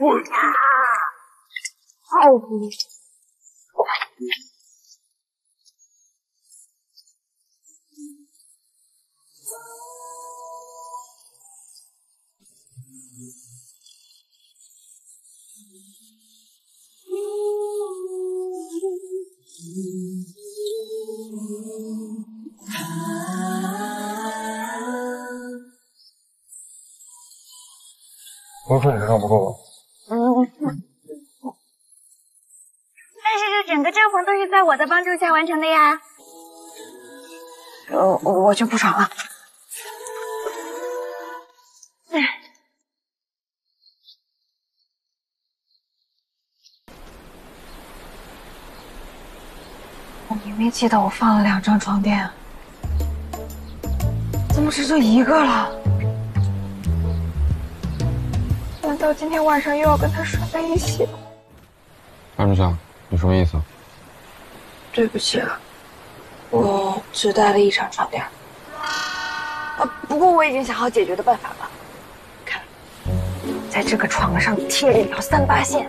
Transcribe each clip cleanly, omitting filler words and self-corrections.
太毒了！我说你身上不够吧？ 但是这整个帐篷都是在我的帮助下完成的呀。我就不爽了。哎，你没记得我放了2张床垫？怎么只剩一个了？难道今天晚上又要跟他睡在一起了？ 安之夏，你什么意思啊？对不起啊，我只带了一张床垫。不过我已经想好解决的办法了。看，在这个床上贴着一条3八线，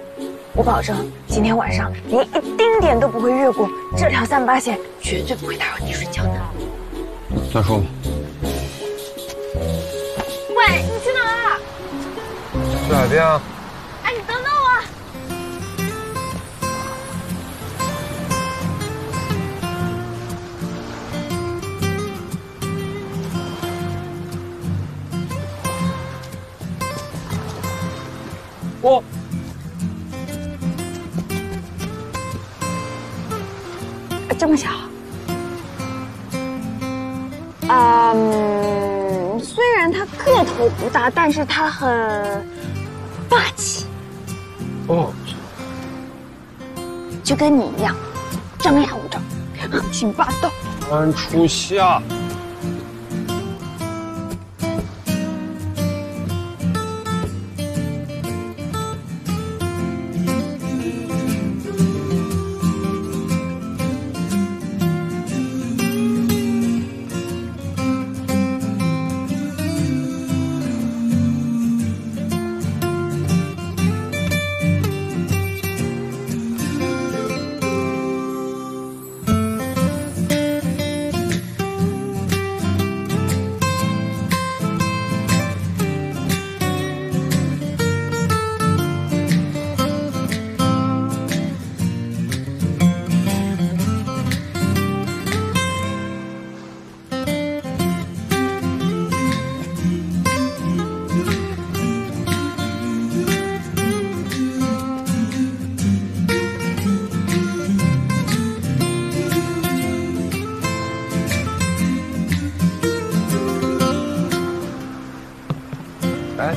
我保证今天晚上你一丁点都不会越过这条3八线，绝对不会打扰你睡觉的。再说吧。喂，你去哪儿？去海边啊。 我，这么小？虽然他个头不大，但是他很霸气。哦，就跟你一样，张牙舞爪，横行霸道。安初夏。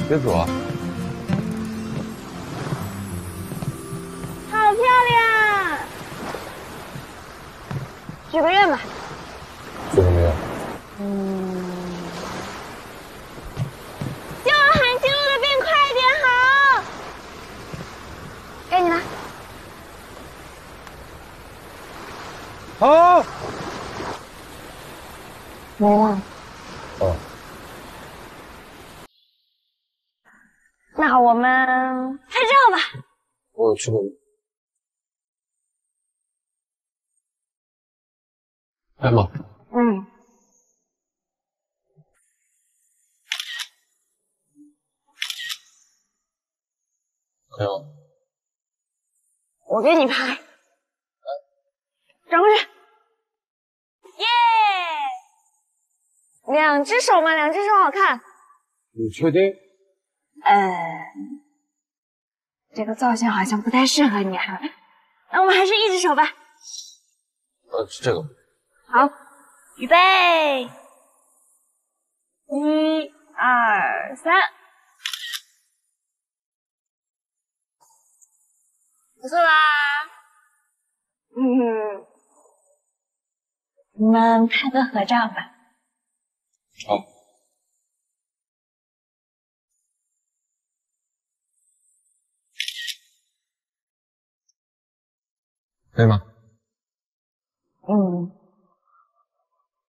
别走啊！好漂亮！许个愿吧。许什么愿？希望含金路的变快一点好。该你了。好。没了。 那我们拍照吧。我有去过。拍吗？嗯。没有。我给你拍。转过去。耶！两只手嘛，两只手好看。你确定？ 这个造型好像不太适合你啊。那我们还是一只手吧。这个。好，预备，1、2、3。不错啦。我们拍个合照吧。好。 可以吗？